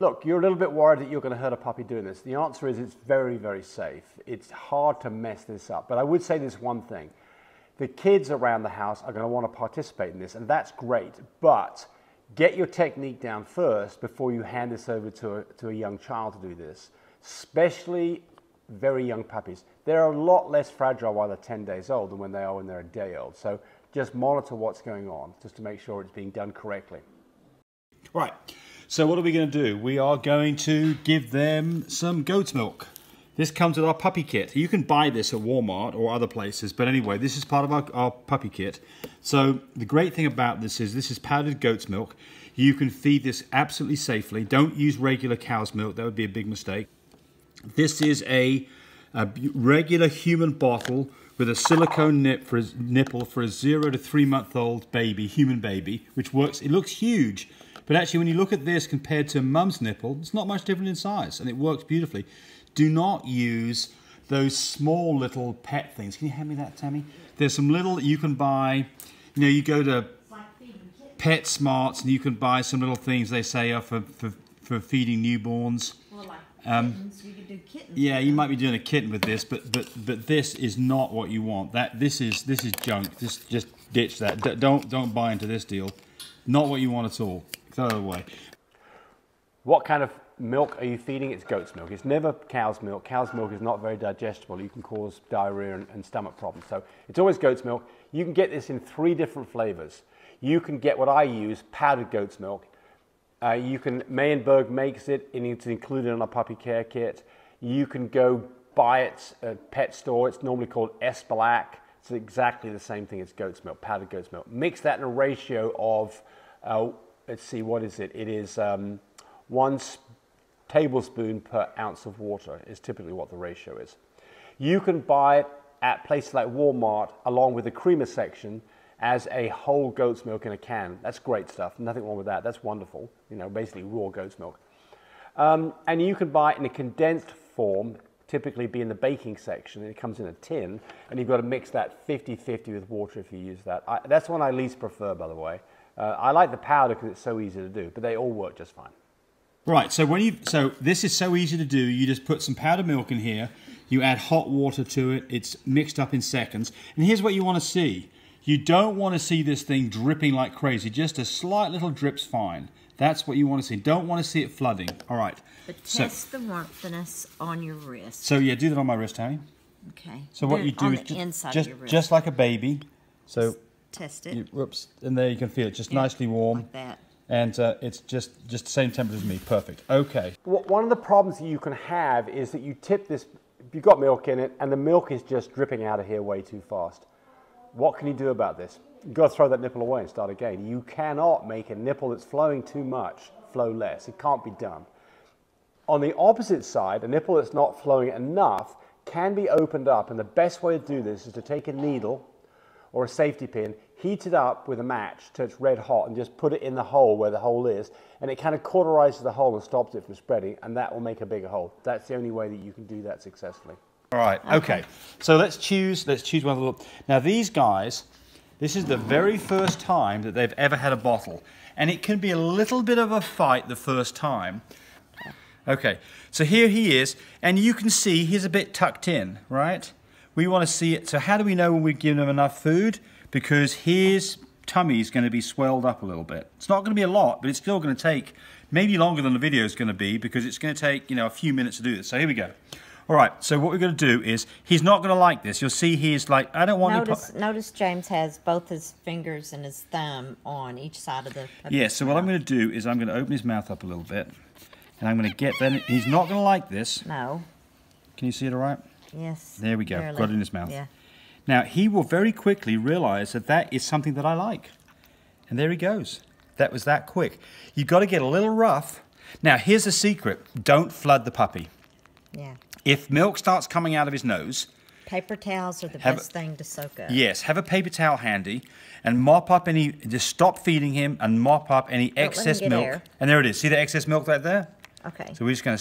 Look, you're a little bit worried that you're going to hurt a puppy doing this. The answer is it's very, very safe. It's hard to mess this up. But I would say this one thing. The kids around the house are going to want to participate in this, and that's great. But get your technique down first before you hand this over to a young child to do this, especially very young puppies. They're a lot less fragile while they're 10 days old than when they are when they're a day old. So just monitor what's going on just to make sure it's being done correctly. Right, so what are we going to do? We are going to give them some goat's milk. This comes with our puppy kit. You can buy this at Walmart or other places, but anyway, this is part of our puppy kit. So the great thing about this is powdered goat's milk. You can feed this absolutely safely. Don't use regular cow's milk. That would be a big mistake. This is a regular human bottle with a silicone nipple for a 0 to 3 month old baby, human baby, which works. It looks huge. But actually, when you look at this compared to mum's nipple, it's not much different in size, and it works beautifully. Do not use those small little pet things. Can you hand me that, Tammy? There's some little you can buy. You know, you go to Pet Smarts, and you can buy some little things they say are for feeding newborns. Well, like kittens. You could do kittens. Yeah, you might be doing a kitten with this, but this is not what you want. This is junk. Just ditch that. Don't buy into this deal. Not what you want at all. Throw it away. What kind of milk are you feeding? It's goat's milk. It's never cow's milk. Cow's milk is not very digestible. You can cause diarrhea and stomach problems. So it's always goat's milk. You can get this in 3 different flavors. You can get what I use, powdered goat's milk. Meyenberg makes it, and it's included in our puppy care kit. You can go buy it at a pet store. It's normally called Esbilac. It's exactly the same thing as goat's milk, powdered goat's milk. Mix that in a ratio of, let's see, what is it? It is 1 tablespoon per ounce of water is typically what the ratio is. You can buy it at places like Walmart along with the creamer section as a whole goat's milk in a can. That's great stuff. Nothing wrong with that. That's wonderful. You know, basically raw goat's milk. And you can buy it in a condensed form, typically be in the baking section, and it comes in a tin, and you've got to mix that 50-50 with water if you use that. That's one I least prefer, by the way. I like the powder because it's so easy to do, but they all work just fine. Right, so this is so easy to do. You just put some powdered milk in here, you add hot water to it, it's mixed up in seconds, and here's what you want to see. You don't want to see this thing dripping like crazy. Just a slight little drip's fine. That's what you want to see. Don't want to see it flooding. All right. But test the warmthiness on your wrist. So yeah, do that on my wrist, Tammy. Okay. So what you do is just like a baby. So test it. Whoops. And there you can feel it. Just nicely warm. Like that. And it's just the same temperature as me. Perfect. Okay. One of the problems that you can have is that you tip this. You've got milk in it, and the milk is just dripping out of here way too fast. What can you do about this? You've got to throw that nipple away and start again. You cannot make a nipple that's flowing too much flow less. It can't be done. On the opposite side, a nipple that's not flowing enough can be opened up, and the best way to do this is to take a needle or a safety pin, heat it up with a match till it's red hot, and just put it in the hole where the hole is, and it kind of cauterizes the hole and stops it from spreading, and that will make a bigger hole. That's the only way that you can do that successfully. All right, okay. So let's choose one of the... Now these guys, this is the very first time that they've ever had a bottle, and it can be a little bit of a fight the first time. Okay, so here he is, and you can see he's a bit tucked in, right? We want to see it. So how do we know when we've given him enough food? Because his tummy is going to be swelled up a little bit. It's not going to be a lot, but it's still going to take maybe longer than the video is going to be, because it's going to take, you know, a few minutes to do this. So here we go. All right, so what we're going to do is, he's not going to like this. You'll see he's like, I don't want to... Notice James has both his fingers and his thumb on each side of the... Yeah, so what I'm going to do is I'm going to open his mouth up a little bit, and I'm going to get that... He's not going to like this. No. Can you see it all right? Yes. There we go. Barely. Got it in his mouth. Yeah. Now, he will very quickly realize that that is something that I like. And there he goes. That was that quick. You've got to get a little rough. Now, here's the secret. Don't flood the puppy. Yeah. If milk starts coming out of his nose... Paper towels are the best thing to soak up. Yes, have a paper towel handy and mop up any... Just stop feeding him and mop up any excess milk. Air. And there it is. See the excess milk right there? Okay. So we're just going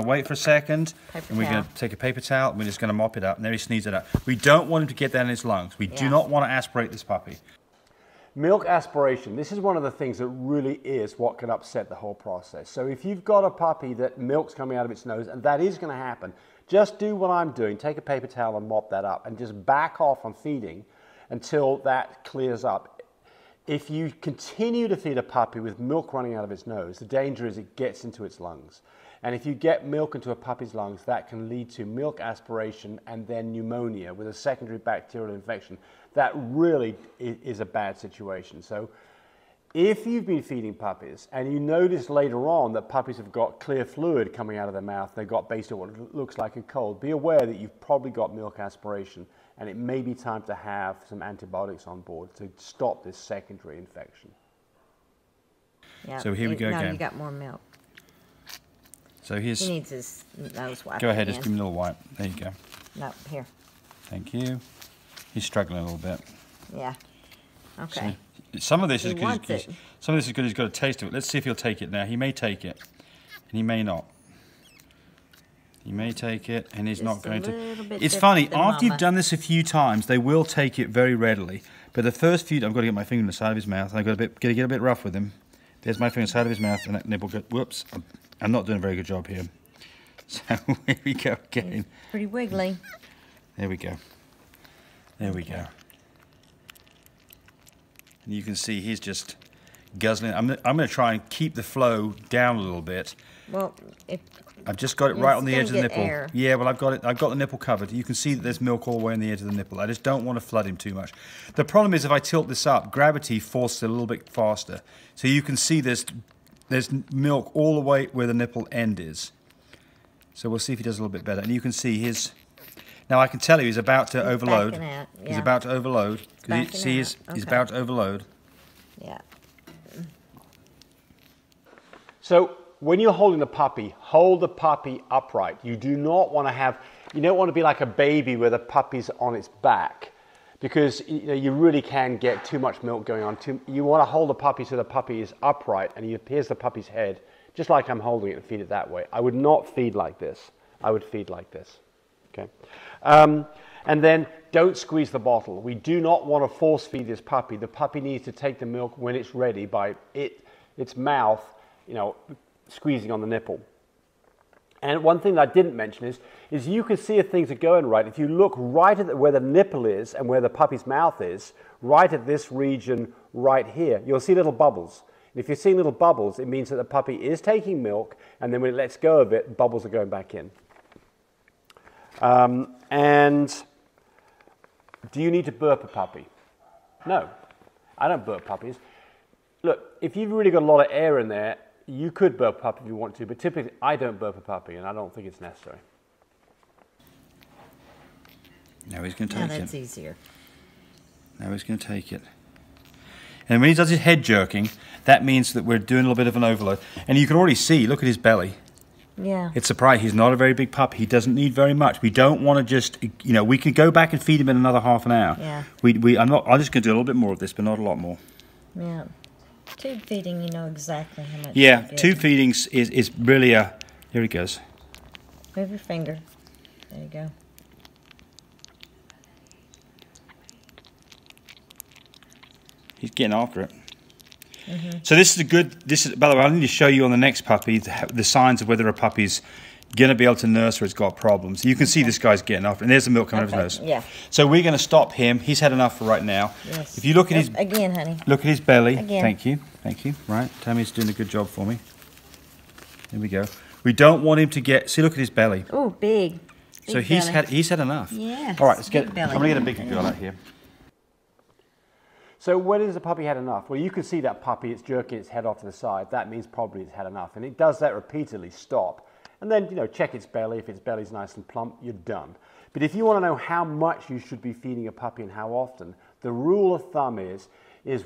to wait for a second. And we're going to take a paper towel and we're just going to mop it up. And there he sneezes it up. We don't want him to get that in his lungs. We do not want to aspirate this puppy. Milk aspiration, this is one of the things that really is what can upset the whole process. So if you've got a puppy that milk's coming out of its nose, and that is going to happen, just do what I'm doing. Take a paper towel and mop that up and just back off on feeding until that clears up. If you continue to feed a puppy with milk running out of its nose, the danger is it gets into its lungs. And if you get milk into a puppy's lungs, that can lead to milk aspiration and then pneumonia with a secondary bacterial infection. That really is a bad situation. So if you've been feeding puppies and you notice later on that puppies have got clear fluid coming out of their mouth, they've got basically what looks like a cold, be aware that you've probably got milk aspiration and it may be time to have some antibiotics on board to stop this secondary infection. Yeah, so here we go again. Now you got more milk. So here's... He needs his nose wiped. Go ahead, just give him a little wipe. There you go. No, here. Thank you. He's struggling a little bit. Yeah. Okay. So some of this is good. Some of this is good. He's got a taste of it. Let's see if he'll take it now. He may take it, and he may not. He may take it, and he's not going to. It's funny. After you've done this a few times, they will take it very readily. But the first few, I've got to get my finger on the side of his mouth. I've got to get a bit rough with him. There's my finger on the side of his mouth, and that nibble. Whoops. I'm not doing a very good job here. So here we go again. He's pretty wiggly. There we go. There we go. And you can see he's just guzzling. I'm going to try and keep the flow down a little bit. Well, if I've just got it right on the edge of the nipple. Air. Yeah, well, I've got it. I've got the nipple covered. You can see that there's milk all the way on the edge of the nipple. I just don't want to flood him too much. The problem is if I tilt this up, gravity forces it a little bit faster. So you can see there's milk all the way where the nipple end is. So we'll see if he does a little bit better. And you can see his. Now I can tell you he's about to overload. Yeah. He's about to overload. He's about to overload. Yeah. So when you're holding the puppy, hold the puppy upright. You do not want to have, you don't want to be like a baby where the puppy's on its back, because you really can get too much milk going on. You want to hold the puppy so the puppy is upright and here's the puppy's head, just like I'm holding it, and feed it that way. I would not feed like this. I would feed like this. Okay. And then don't squeeze the bottle. We do not want to force feed this puppy. The puppy needs to take the milk when it's ready by its mouth, squeezing on the nipple. And one thing that I didn't mention is you can see if things are going right. If you look right at where the nipple is and where the puppy's mouth is, right at this region right here, you'll see little bubbles. And if you're seeing little bubbles, it means that the puppy is taking milk, and then when it lets go of it, bubbles are going back in. And do you need to burp a puppy? No, I don't burp puppies. Look, if you've really got a lot of air in there, you could burp a puppy if you want to, but typically I don't burp a puppy, and I don't think it's necessary. Now he's going to take it. Now that's easier. Now he's going to take it. And when he does his head jerking, that means that we're doing a little bit of an overload. And you can already see, look at his belly. Yeah. It's surprising. He's not a very big pup. He doesn't need very much. We don't want to just, we can go back and feed him in another half an hour. Yeah. I'm just going to do a little bit more of this, but not a lot more. Yeah. Tube feeding, you know exactly how much. Yeah. Tube feedings is really a. Here he goes. Move your finger. There you go. He's getting after it. Mm-hmm. So this is a good, by the way, I need to show you on the next puppy the signs of whether a puppy's going to be able to nurse or it's got problems. You can see this guy's getting off, and there's the milk coming out of his nose. Yeah. So we're going to stop him. He's had enough for right now. Yes. If you look at his... Again, honey. Look at his belly. Again. Thank you. Thank you. Right. Tammy's doing a good job for me. There we go. We don't want him to get... See, look at his belly. Oh, big. So he's had enough. Yeah. All right, let's get... Belly. I'm going to get a bigger girl out here. So when has the puppy had enough? Well, you can see that puppy, it's jerking its head off to the side. That means probably it's had enough. And it does that repeatedly, stop. And then, check its belly. If its belly's nice and plump, you're done. But if you want to know how much you should be feeding a puppy and how often, the rule of thumb is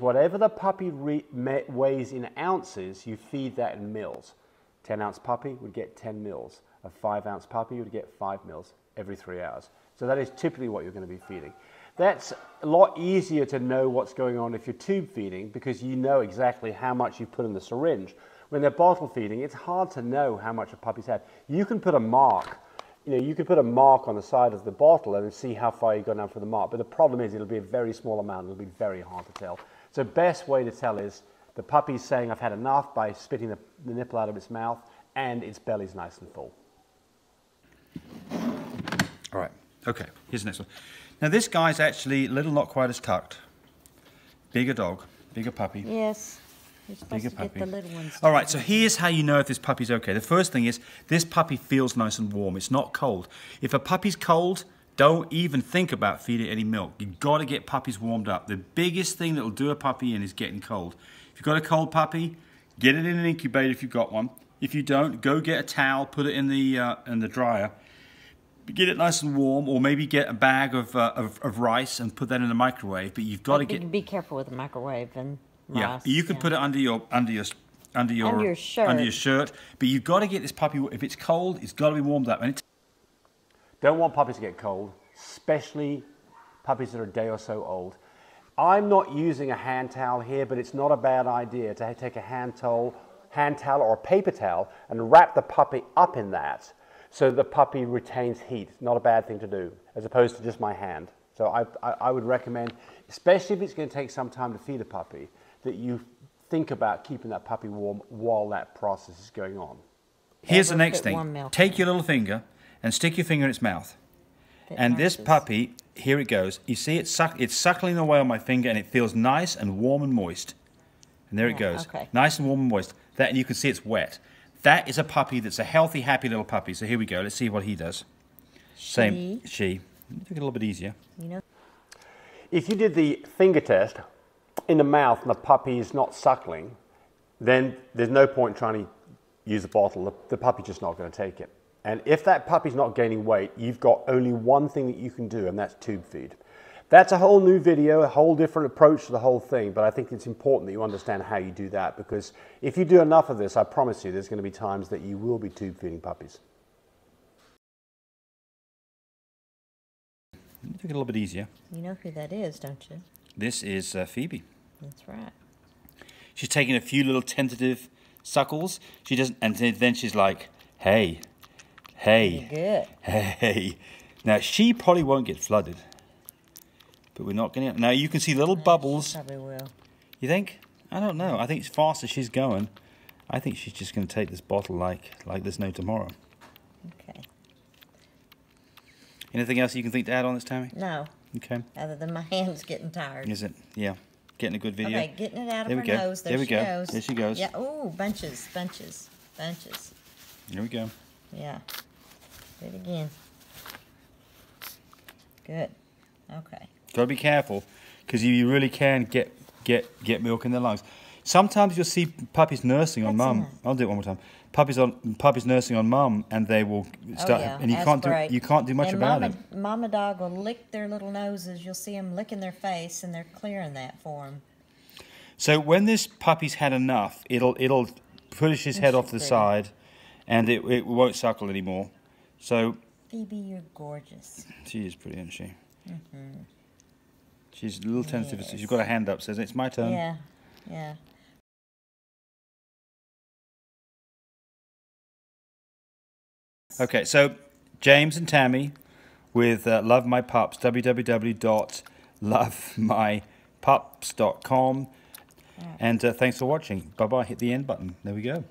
whatever the puppy weighs in ounces, you feed that in mils. 10-ounce puppy would get 10 mils. A 5-ounce puppy would get 5 mils every 3 hours. So that is typically what you're going to be feeding. That's a lot easier to know what's going on if you're tube feeding, because you know exactly how much you put in the syringe. When they're bottle feeding, it's hard to know how much a puppy's had. You can put a mark, you can put a mark on the side of the bottle and see how far you go down for the mark. But the problem is it'll be a very small amount. It'll be very hard to tell. So best way to tell is the puppy's saying I've had enough by spitting the nipple out of its mouth and its belly's nice and full. All right, okay, here's the next one. Now this guy's actually a little not quite as tucked. Bigger dog, bigger puppy. Yes. Bigger puppy. The little ones all right, so here's how you know if this puppy's okay. The first thing is this puppy feels nice and warm. It's not cold. If a puppy's cold, don't even think about feeding it any milk. You've got to get puppies warmed up. The biggest thing that'll do a puppy in is getting cold. If you've got a cold puppy, get it in an incubator if you've got one. If you don't, go get a towel, put it in the dryer. Get it nice and warm, or maybe get a bag of rice and put that in the microwave. But you've got to get... Be careful with the microwave and... Yeah, you could put it under your shirt. Under your shirt, but you've got to get this puppy. If it's cold, it's got to be warmed up. And it's... Don't want puppies to get cold, especially puppies that are a day or so old. I'm not using a hand towel here, but it's not a bad idea to take a hand towel or a paper towel and wrap the puppy up in that, so the puppy retains heat. Not a bad thing to do, as opposed to just my hand. So I would recommend, especially if it's going to take some time to feed a puppy, that you think about keeping that puppy warm while that process is going on. Here's the next thing. Take your little finger and stick your finger in its mouth. And this puppy, here it goes. You see it's suckling away on my finger and it feels nice and warm and moist. And there it goes. Okay. Nice and warm and moist. That, and you can see it's wet. That is a puppy that's a healthy, happy little puppy. So here we go. Let's see what he does. Same. She. Make it a little bit easier. You know. If you did the finger test in the mouth and the puppy is not suckling, then there's no point trying to use a bottle. The puppy's just not going to take it. And if that puppy's not gaining weight, you've got only one thing that you can do, and that's tube feed. That's a whole new video, a whole different approach to the whole thing, but I think it's important that you understand how you do that, because if you do enough of this, I promise you there's going to be times that you will be tube feeding puppies. Make it a little bit easier. You know who that is, don't you? This is Phoebe. That's right. She's taking a few little tentative suckles. She doesn't, and then she's like, "Hey, hey, good. Hey." Now she probably won't get flooded, but we're not going to. Now you can see little bubbles. Probably will. You think? I don't know. I think as fast as she's going, I think she's just going to take this bottle like there's no tomorrow. Okay. Anything else you can think to add on this, Tammy? No. Okay. Other than my hand's getting tired. Is it? Yeah. Getting a good video. Okay, getting it out of her nose. There she goes. There she goes. Yeah. Ooh, bunches, bunches, bunches. Here we go. Yeah. Do it again. Good. Okay. Gotta be careful, because you really can get milk in their lungs. Sometimes you'll see puppies nursing on mum. I'll do it one more time. Puppies nursing on mum, and they will start, and you can't do much about it. Mama dog will lick their little noses. You'll see them licking their face, and they're clearing that for them. So when this puppy's had enough, it'll push his head off the side, and it won't suckle anymore. So Phoebe, you're gorgeous. She is pretty, isn't she? Mm-hmm. She's a little tentative. Yes. She's got her hand up. Says it's my turn. Yeah, yeah. Okay, so James and Tammy with Love My Pups, www.lovemypups.com. And thanks for watching. Bye-bye. Hit the end button. There we go.